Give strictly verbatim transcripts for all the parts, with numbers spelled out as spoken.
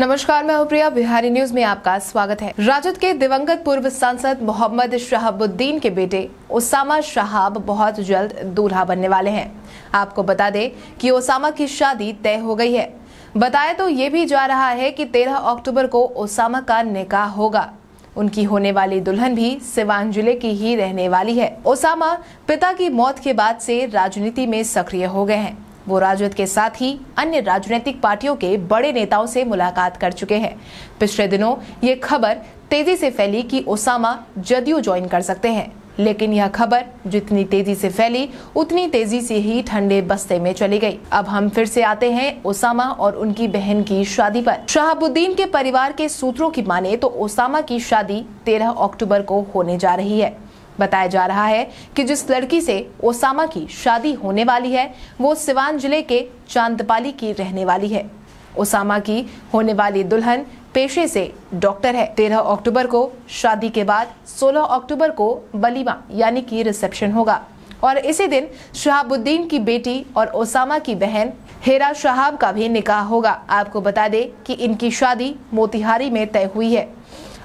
नमस्कार, मैं हूं प्रिया। बिहारी न्यूज में आपका स्वागत है। राजद के दिवंगत पूर्व सांसद मोहम्मद शहाबुद्दीन के बेटे ओसामा शहाब बहुत जल्द दूल्हा बनने वाले हैं। आपको बता दें कि ओसामा की शादी तय हो गई है। बताया तो ये भी जा रहा है कि तेरह अक्टूबर को ओसामा का निकाह होगा। उनकी होने वाली दुल्हन भी सिवान जिले की ही रहने वाली है। ओसामा पिता की मौत के बाद से राजनीति में सक्रिय हो गए हैं। वो राजद के साथ ही अन्य राजनीतिक पार्टियों के बड़े नेताओं से मुलाकात कर चुके हैं। पिछले दिनों ये खबर तेजी से फैली कि ओसामा जदयू ज्वाइन कर सकते हैं, लेकिन यह खबर जितनी तेजी से फैली उतनी तेजी से ही ठंडे बस्ते में चली गई। अब हम फिर से आते हैं ओसामा और उनकी बहन की शादी पर। शहाबुद्दीन के परिवार के सूत्रों की माने तो ओसामा की शादी तेरह अक्टूबर को होने जा रही है। बताया जा रहा है कि जिस लड़की से ओसामा की शादी होने वाली है वो सिवान जिले के चांदपाली की रहने वाली है। ओसामा की होने वाली दुल्हन पेशे से डॉक्टर है। तेरह अक्टूबर को शादी के बाद सोलह अक्टूबर को वलीमा यानी कि रिसेप्शन होगा और इसी दिन शहाबुद्दीन की बेटी और ओसामा की बहन हीरा शहाब का भी निकाह होगा। आपको बता दें कि इनकी शादी मोतिहारी में तय हुई है।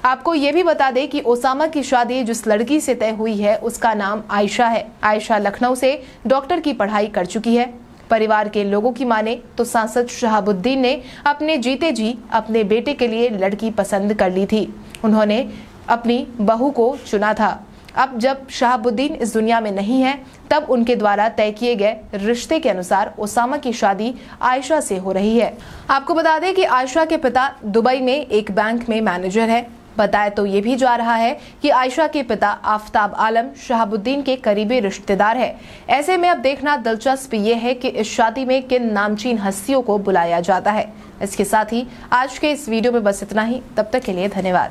आपको ये भी बता दें कि ओसामा की शादी जिस लड़की से तय हुई है उसका नाम आयशा है। आयशा लखनऊ से डॉक्टर की पढ़ाई कर चुकी है। परिवार के लोगों की माने तो सांसद शहाबुद्दीन ने अपने जीते जी अपने बेटे के लिए लड़की पसंद कर ली थी। उन्होंने अपनी बहू को चुना था। अब जब शहाबुद्दीन इस दुनिया में नहीं है तब उनके द्वारा तय किए गए रिश्ते के अनुसार ओसामा की शादी आयशा से हो रही है। आपको बता दें कि आयशा के पिता दुबई में एक बैंक में मैनेजर है। बताया तो ये भी जा रहा है कि आयशा के पिता आफताब आलम शहाबुद्दीन के करीबी रिश्तेदार है। ऐसे में अब देखना दिलचस्प ये है कि इस शादी में किन नामचीन हस्तियों को बुलाया जाता है। इसके साथ ही आज के इस वीडियो में बस इतना ही। तब तक के लिए धन्यवाद।